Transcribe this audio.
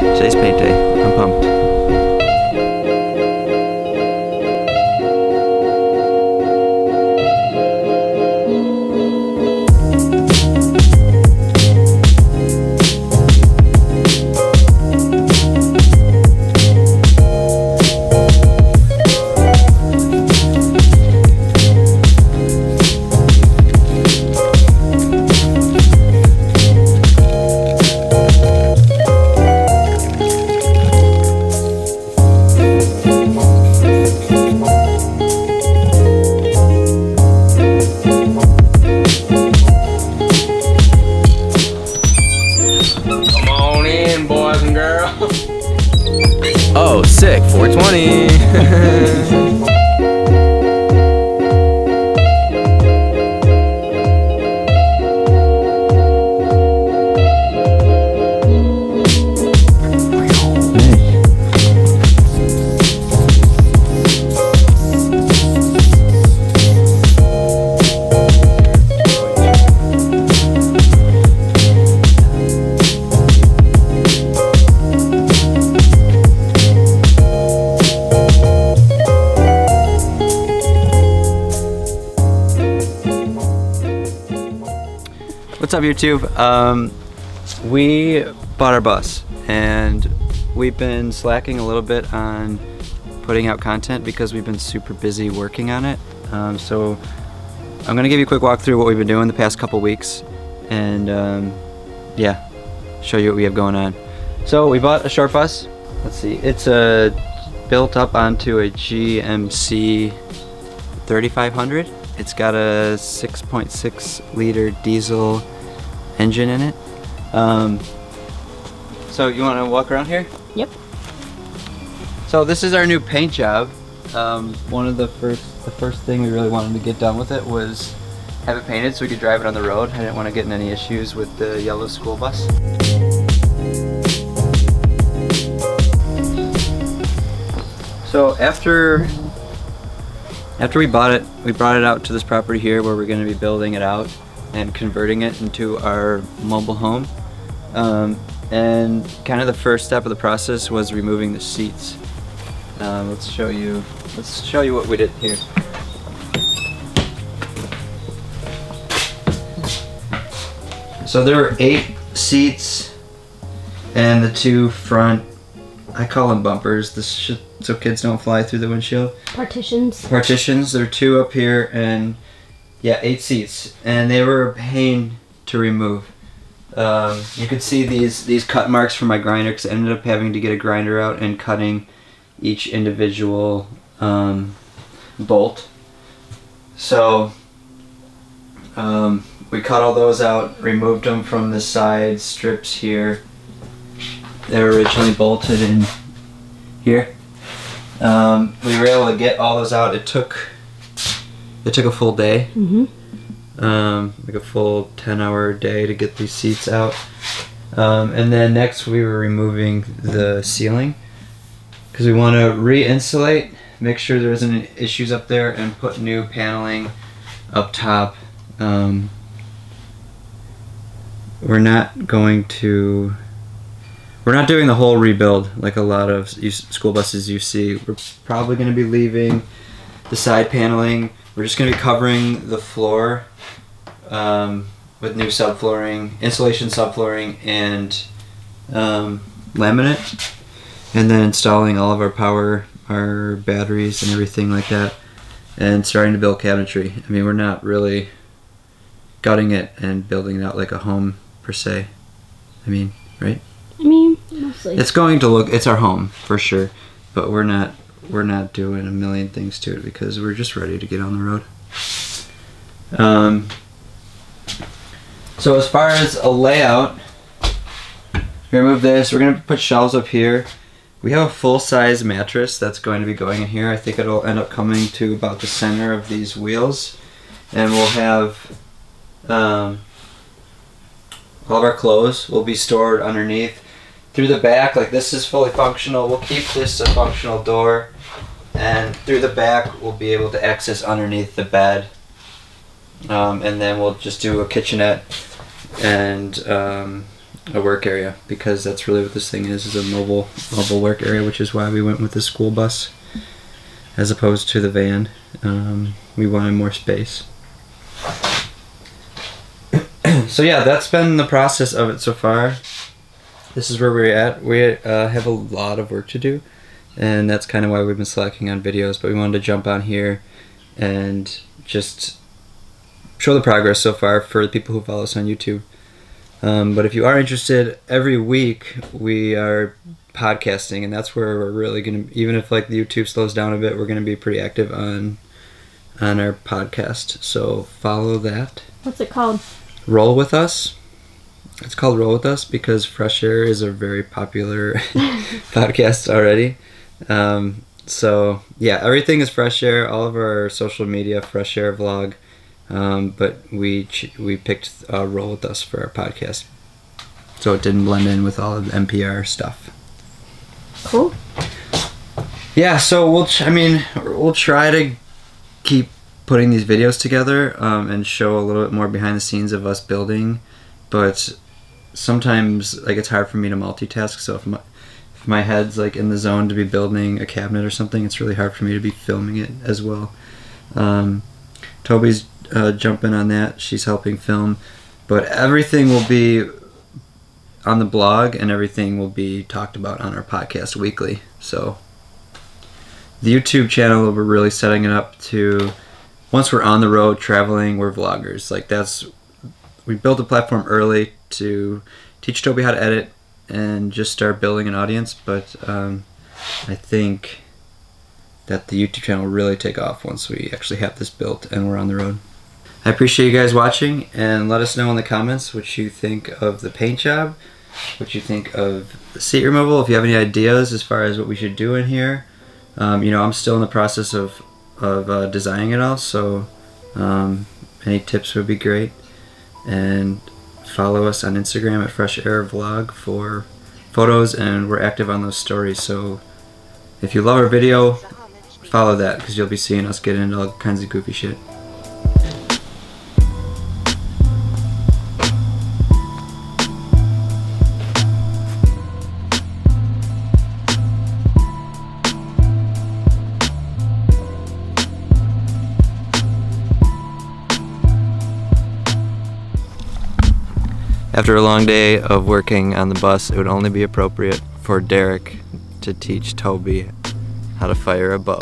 Today's paint day. I'm pumped. Oh, sick, 420. What's up, YouTube? We bought our bus and we've been slacking a little bit on putting out content because we've been super busy working on it. So I'm gonna give you a quick walkthrough of what we've been doing the past couple weeks and yeah, show you what we have going on. So we bought a short bus. Let's see, it's built up onto a GMC 3500. It's got a 6.6 liter diesel engine in it. So you want to walk around here? Yep. So this is our new paint job. One of the first thing we really wanted to get done with it was have it painted so we could drive it on the road. I didn't want to get in any issues with the yellow school bus. So after we bought it, we brought it out to this property here where we're going to be building it out and converting it into our mobile home. And kind of the first step of the process was removing the seats. Let's show you what we did here. So there were 8 seats and the 2 front, I call them bumpers. This should, so kids don't fly through the windshield. Partitions. Partitions, there are 2 up here and yeah, 8 seats. And they were a pain to remove. You could see these cut marks from my grinder because I ended up having to get a grinder out and cutting each individual bolt. So we cut all those out, removed them from the side strips here. They were originally bolted in here. We were able to get all those out. It took a full day, like a full 10-hour day to get these seats out. And then next we were removing the ceiling because we want to re-insulate, make sure there isn't any issues up there, and put new paneling up top. We're not doing the whole rebuild like a lot of school buses you see. We're probably going to be leaving the side paneling. We're just going to be covering the floor with new subflooring, insulation subflooring, and laminate. And then installing all of our power, our batteries and everything like that. And starting to build cabinetry. I mean, we're not really gutting it and building it out like a home per se. I mean, right? I mean, mostly. It's going to look, it's our home for sure, but we're not doing a million things to it because we're just ready to get on the road. So as far as a layout, we remove this, we're going to put shelves up here. We have a full-size mattress that's going to be going in here. I think it'll end up coming to about the center of these wheels, and we'll have all of our clothes will be stored underneath. Through the back, like this is fully functional. We'll keep this a functional door, and through the back we'll be able to access underneath the bed. And then we'll just do a kitchenette and a work area, because that's really what this thing is a mobile work area, which is why we went with the school bus as opposed to the van. We wanted more space. So yeah, that's been the process of it so far. This is where we're at. We have a lot of work to do, and that's kind of why we've been slacking on videos, but we wanted to jump on here and just show the progress so far for the people who follow us on YouTube. But if you are interested, every week we are podcasting, and that's where we're really going to, even if like the YouTube slows down a bit, we're going to be pretty active on our podcast. So follow that. What's it called? Roll with Us. It's called Roll with Us because Fresh Air is a very popular podcast already. So yeah, everything is Fresh Air. All of our social media, Fresh Air vlog. But we picked Roll With Us for our podcast, so it didn't blend in with all of the NPR stuff. Cool. Yeah, so we'll try to keep putting these videos together and show a little bit more behind the scenes of us building, but sometimes like it's hard for me to multitask, so if my head's like in the zone to be building a cabinet or something, it's really hard for me to be filming it as well. Toby's jumping on that. She's helping film, but everything will be on the blog and everything will be talked about on our podcast weekly. So the YouTube channel, we're really setting it up to, once we're on the road traveling, we're vloggers. Like we built a platform early to teach Toby how to edit and just start building an audience, but I think that the YouTube channel will really take off once we actually have this built and we're on the road. I appreciate you guys watching, and let us know in the comments what you think of the paint job, what you think of the seat removal, if you have any ideas as far as what we should do in here. You know, I'm still in the process of designing it all, so any tips would be great. And follow us on Instagram at Fresh Air Vlog for photos, and we're active on those stories, so if you love our video, follow that, because you'll be seeing us get into all kinds of goofy shit. After a long day of working on the bus, it would only be appropriate for Derek to teach Toby how to fire a bow.